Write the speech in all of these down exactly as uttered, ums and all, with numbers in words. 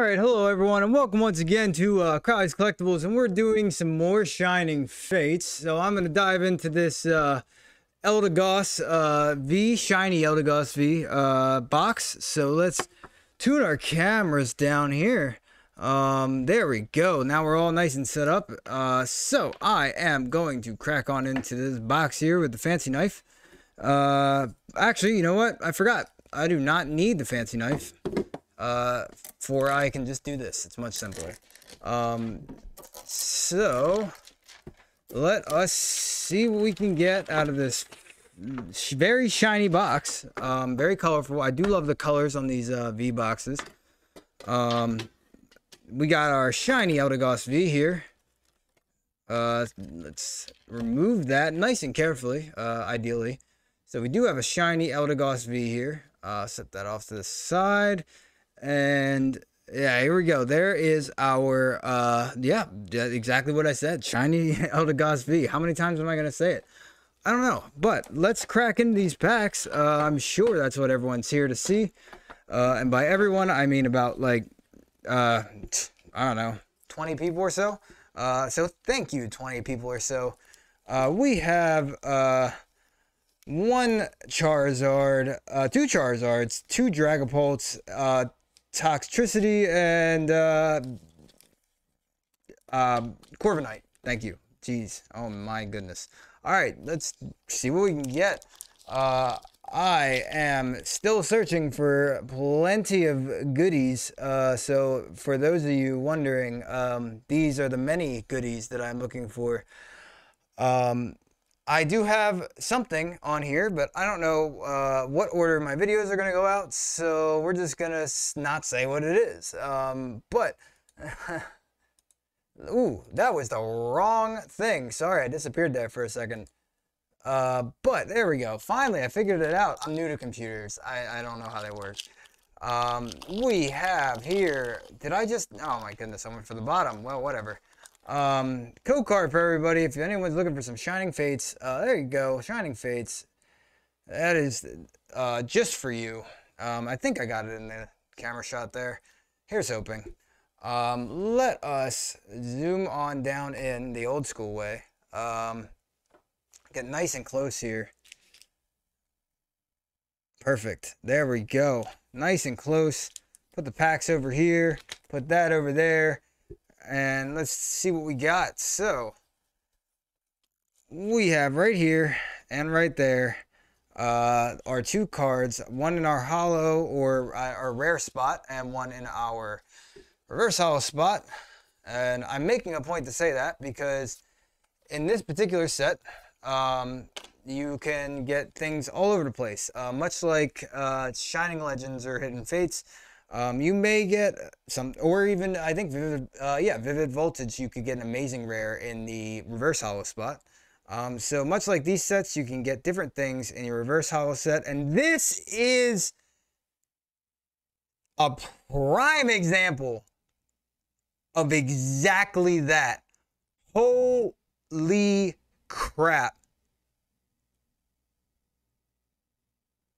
All right, hello everyone, and welcome once again to uh, Crowley's Collectibles, and we're doing some more Shining Fates. So I'm going to dive into this uh, Eldegoss uh, V, Shiny Eldegoss V uh, box. So let's tune our cameras down here. Um, there we go. Now we're all nice and set up. Uh, so I am going to crack on into this box here with the fancy knife. Uh, actually, you know what? I forgot. I do not need the fancy knife. Uh, for I can just do this. It's much simpler. Um, so let us see what we can get out of this sh very shiny box. Um, very colorful. I do love the colors on these uh, V boxes. Um, we got our shiny Eldegoss V here. Uh, let's remove that nice and carefully, uh, ideally. So we do have a shiny Eldegoss V here. Uh, set that off to the side. And yeah, here we go. There is our uh yeah, exactly what I said, shiny Eldegoss V. How many times am I gonna say it? I don't know, but let's crack into these packs. uh I'm sure that's what everyone's here to see, uh and by everyone I mean about like uh I don't know, twenty people or so. Uh so thank you, twenty people or so. Uh we have uh one Charizard, uh two Charizards, two Dragapults, uh Toxtricity, and uh, uh, Corvonite. Thank you. Jeez. Oh, my goodness. All right. Let's see what we can get. Uh, I am still searching for plenty of goodies. Uh, so for those of you wondering, um, these are the many goodies that I'm looking for. Um, I do have something on here, but I don't know uh, what order my videos are going to go out, so we're just going to not say what it is. Um, but, ooh, that was the wrong thing. Sorry, I disappeared there for a second. Uh, but there we go. Finally, I figured it out. I'm new to computers. I, I don't know how they work. Um, we have here, did I just, oh my goodness, I went for the bottom. Well, whatever. Um, code card for everybody. If anyone's looking for some Shining Fates, uh, there you go, Shining Fates. That is uh, just for you. Um, I think I got it in the camera shot there. Here's hoping. Um, let us zoom on down in the old school way. Um, get nice and close here. Perfect. There we go. Nice and close. Put the packs over here. Put that over there. And let's see what we got. So we have right here and right there uh our two cards, one in our hollow or uh, our rare spot and one in our reverse hollow spot. And I'm making a point to say that because in this particular set um you can get things all over the place, uh much like uh Shining Legends or Hidden Fates. Um, you may get some, or even, I think, Vivid, uh, yeah, Vivid Voltage, you could get an amazing rare in the reverse holo spot. Um, so much like these sets, you can get different things in your reverse holo set. And this is a prime example of exactly that. Holy crap.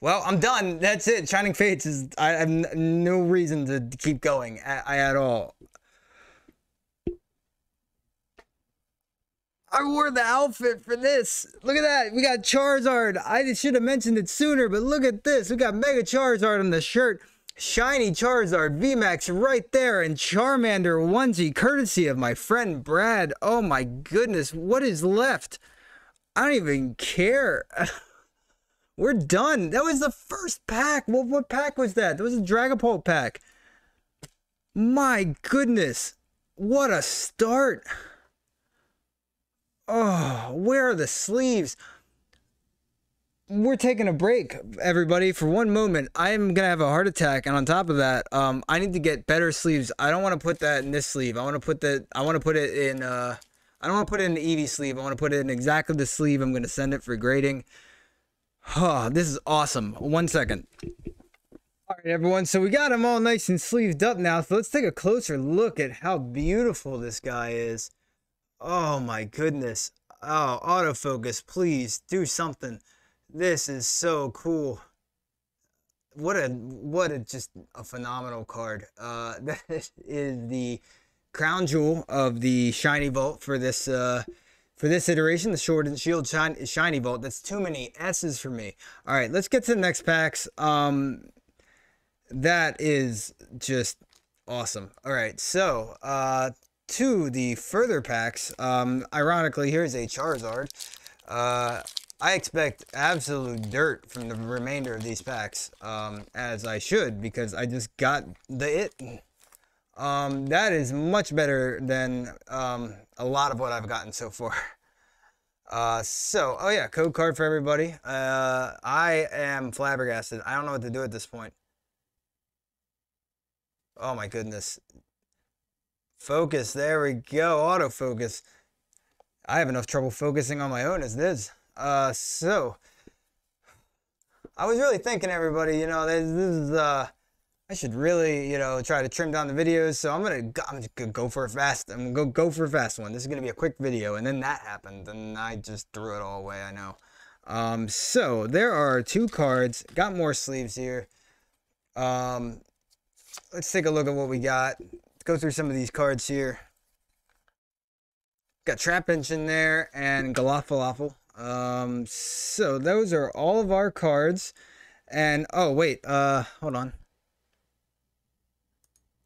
Well, I'm done. That's it. Shining Fates is... I have no reason to keep going at, at all. I wore the outfit for this. Look at that. We got Charizard. I should have mentioned it sooner, but look at this. We got Mega Charizard on the shirt. Shiny Charizard V MAX right there. And Charmander onesie, courtesy of my friend Brad. Oh my goodness. What is left? I don't even care. We're done. That was the first pack. What, what pack was that? That was a Dragapult pack. My goodness. What a start. Oh, where are the sleeves? We're taking a break, everybody, for one moment. I'm going to have a heart attack. And on top of that, um, I need to get better sleeves. I don't want to put that in this sleeve. I want to put that. I want to put it in. Uh, I don't want to put it in the Eevee sleeve. I want to put it in exactly the sleeve I'm going to send it for grading. Oh, this is awesome. One second. All right, everyone. So we got them all nice and sleeved up now. So let's take a closer look at how beautiful this guy is. Oh, my goodness. Oh, autofocus, please do something. This is so cool. what a what a just a phenomenal card. Uh, that is the crown jewel of the Shiny Vault for this uh, for this iteration, the Sword and Shield Shiny, Shiny Vault. That's too many S's for me. All right, let's get to the next packs. Um, that is just awesome. All right, so uh, to the further packs. Um, ironically, here's a Charizard. Uh, I expect absolute dirt from the remainder of these packs, um, as I should, because I just got the it. Um, that is much better than um, a lot of what I've gotten so far. Uh, so, oh yeah, code card for everybody. Uh, I am flabbergasted. I don't know what to do at this point. Oh my goodness. Focus, there we go, autofocus. I have enough trouble focusing on my own as it is. Uh, so, I was really thinking, everybody, you know, this, this is, uh, I should really, you know, try to trim down the videos, so I'm gonna, I'm just gonna go for a fast, I'm gonna go, go for a fast one. This is gonna be a quick video, and then that happened, and I just threw it all away, I know. Um, so, there are two cards, got more sleeves here. Um, let's take a look at what we got. Let's go through some of these cards here. Got Trapinch in there, and Galofalofal. Um, so those are all of our cards, and oh wait, uh, hold on.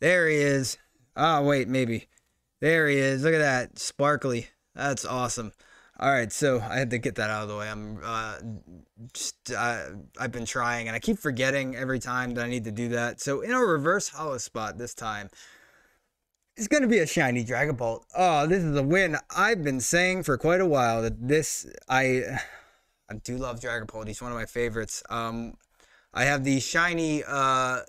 There he is. Ah, oh, wait, maybe. There he is. Look at that, sparkly. That's awesome. All right, so I had to get that out of the way. I'm uh, just uh, I've been trying, and I keep forgetting every time that I need to do that. So in our reverse holo spot this time, it's going to be a shiny Dragapult. Oh, this is a win. I've been saying for quite a while that this, I I do love Dragapult. He's one of my favorites. Um, I have the shiny uh,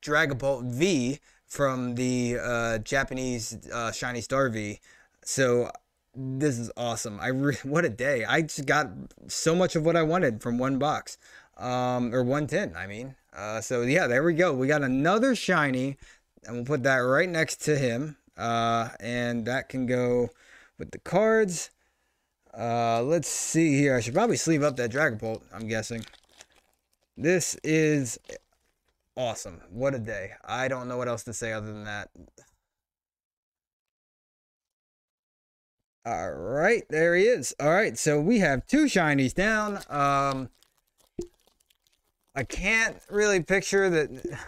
Dragapult V from the uh, Japanese uh, Shiny Star V. So this is awesome. I re what a day. I just got so much of what I wanted from one box. Um, or one tin, I mean. Uh, so yeah, there we go. We got another shiny. And we'll put that right next to him. Uh, and that can go with the cards. Uh, let's see here. I should probably sleeve up that Dragapult, I'm guessing. This is awesome. What a day. I don't know what else to say other than that. All right. There he is. All right. So we have two shinies down. Um, I can't really picture that...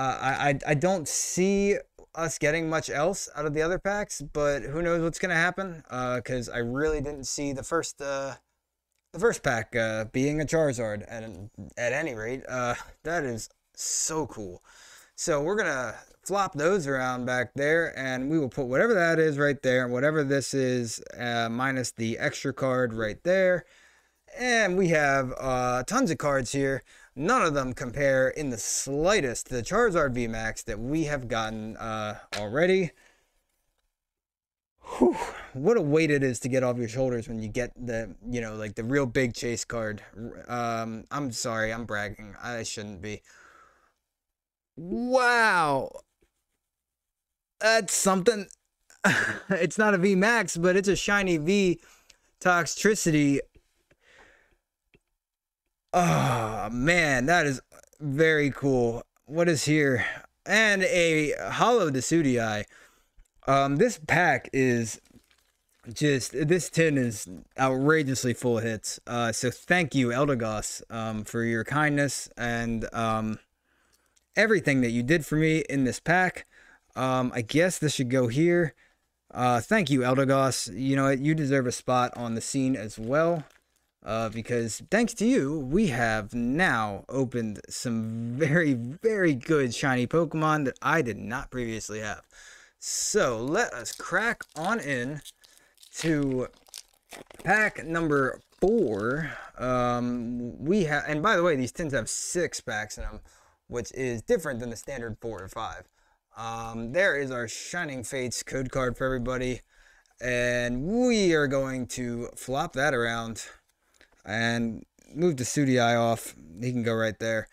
Uh, I, I don't see us getting much else out of the other packs, but who knows what's going to happen, because uh, I really didn't see the first uh, the first pack uh, being a Charizard, and at any rate, uh, that is so cool. So we're going to flop those around back there, and we will put whatever that is right there, and whatever this is, uh, minus the extra card right there. And we have uh, tons of cards here. None of them compare in the slightest to the Charizard V MAX that we have gotten uh, already. Whew, what a weight it is to get off your shoulders when you get the, you know, like the real big chase card. Um, I'm sorry, I'm bragging. I shouldn't be. Wow. That's something. It's not a V MAX, but it's a shiny V Toxtricity. Oh man, that is very cool. What is here? And a holo Desutii. Um, this pack is just, this tin is outrageously full of hits. Uh, so thank you, Eldegoss, um, for your kindness and um, everything that you did for me in this pack. Um, I guess this should go here. Uh, thank you, Eldegoss. You know, you deserve a spot on the scene as well. Uh, because thanks to you, we have now opened some very, very good shiny Pokemon that I did not previously have. So let us crack on in to pack number four. Um, we have, and by the way, these tins have six packs in them, which is different than the standard four or five. Um, there is our Shining Fates code card for everybody, and we are going to flop that around. And move the Sudii off. He can go right there.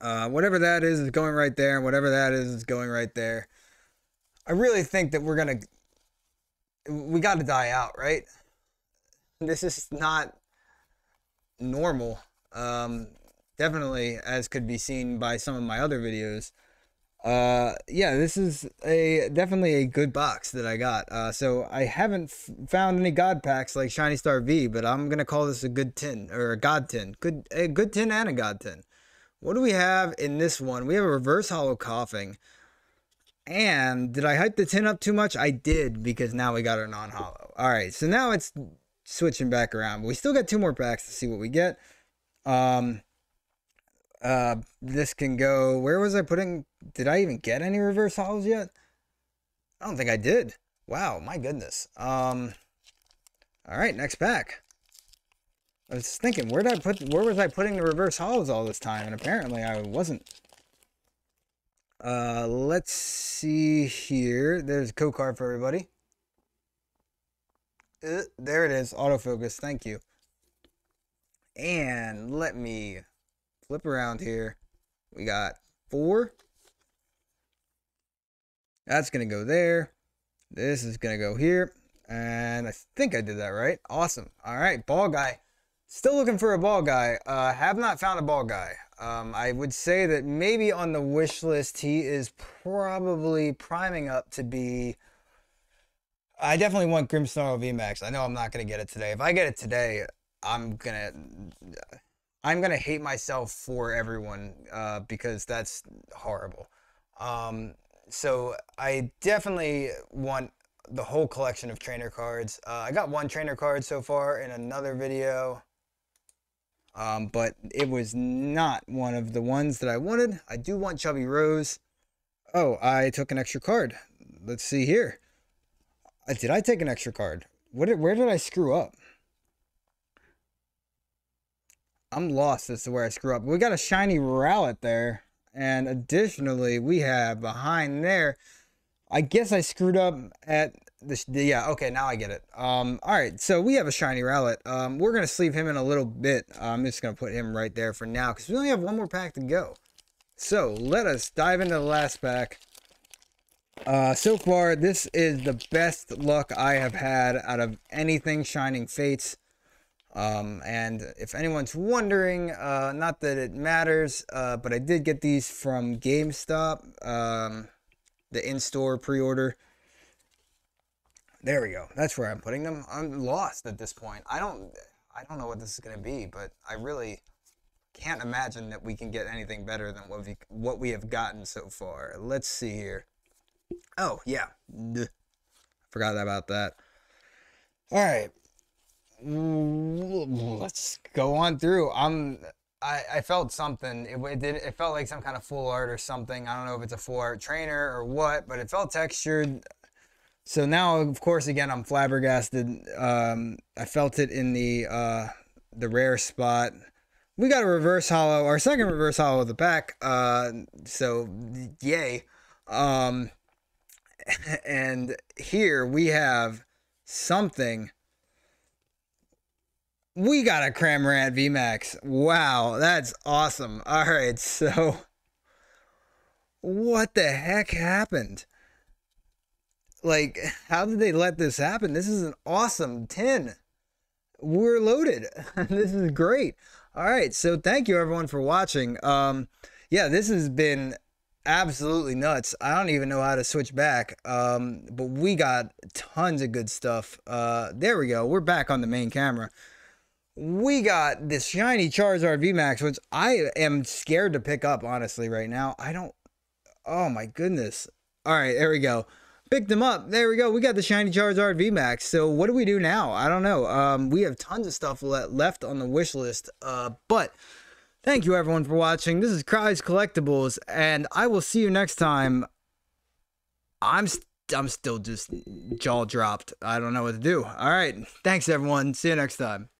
Uh, whatever that is is going right there. And whatever that is is going right there. I really think that we're going to... We got to die out, right? This is not... normal. Um, definitely, as could be seen by some of my other videos. Uh, yeah, this is a definitely a good box that I got. Uh, so I haven't f found any God packs like Shiny Star V, but I'm gonna call this a good tin or a God tin. Good, a good tin and a God tin. What do we have in this one? We have a reverse holo coughing. And did I hype the tin up too much? I did, because now we got our non-holo. All right, so now it's switching back around. But we still got two more packs to see what we get. Um, uh, this can go... Where was I putting... Did I even get any reverse holos yet? I don't think I did. Wow, my goodness. Um, all right, next pack. I was thinking, where did I put... Where was I putting the reverse holos all this time? And apparently I wasn't... Uh, let's see here. There's a code card for everybody. Uh, there it is. Autofocus. Thank you. And let me flip around here. We got four. That's going to go there. This is going to go here. And I think I did that right. Awesome. All right. Ball guy. Still looking for a ball guy. Uh, have not found a ball guy. Um, I would say that maybe on the wish list, he is probably priming up to be... I definitely want Grimmsnarl V MAX. I know I'm not going to get it today. If I get it today, I'm going to... I'm going to hate myself for everyone, uh, because that's horrible. Um, so I definitely want the whole collection of trainer cards. Uh, I got one trainer card so far in another video. Um, but it was not one of the ones that I wanted. I do want Chubby Rose. Oh, I took an extra card. Let's see here. Uh, did I take an extra card? What did, where did I screw up? I'm lost as to where I screw up. We got a shiny Rowlet there. And additionally, we have behind there... I guess I screwed up at... This, yeah, okay, now I get it. Um, all right, so we have a shiny Rowlet. Um, we're going to sleeve him in a little bit. I'm just going to put him right there for now because we only have one more pack to go. So let us dive into the last pack. Uh, so far, this is the best luck I have had out of anything Shining Fates. Um, and if anyone's wondering, uh, not that it matters, uh, but I did get these from GameStop, um, the in-store pre-order. There we go. That's where I'm putting them. I'm lost at this point. I don't I don't know what this is going to be, but I really can't imagine that we can get anything better than what we, what we have gotten so far. Let's see here. Oh, yeah. Forgot about that. All right. Let's go on through. I'm... I, I felt something. It, it, did, it felt like some kind of full art or something. I don't know if it's a full art trainer or what, but it felt textured. So now, of course, again, I'm flabbergasted. Um, I felt it in the uh, the rare spot. We got a reverse holo, our second reverse holo of the pack. Uh, so, yay. Um, and here we have something. We got a Cramorant V MAX. Wow, that's awesome. All right, so what the heck happened? Like, how did they let this happen? This is an awesome tin. We're loaded. This is great. All right, so thank you everyone for watching. Um, yeah, this has been absolutely nuts. I don't even know how to switch back, um, but we got tons of good stuff. Uh, there we go. We're back on the main camera. We got this shiny Charizard V MAX, which I am scared to pick up, honestly, right now. I don't... Oh, my goodness. All right, there we go. Picked them up. There we go. We got the shiny Charizard V MAX. So what do we do now? I don't know. Um, we have tons of stuff le left on the wish list. Uh, but thank you everyone for watching. This is Crowley's Collectibles, and I will see you next time. I'm st I'm still just jaw dropped. I don't know what to do. All right. Thanks everyone. See you next time.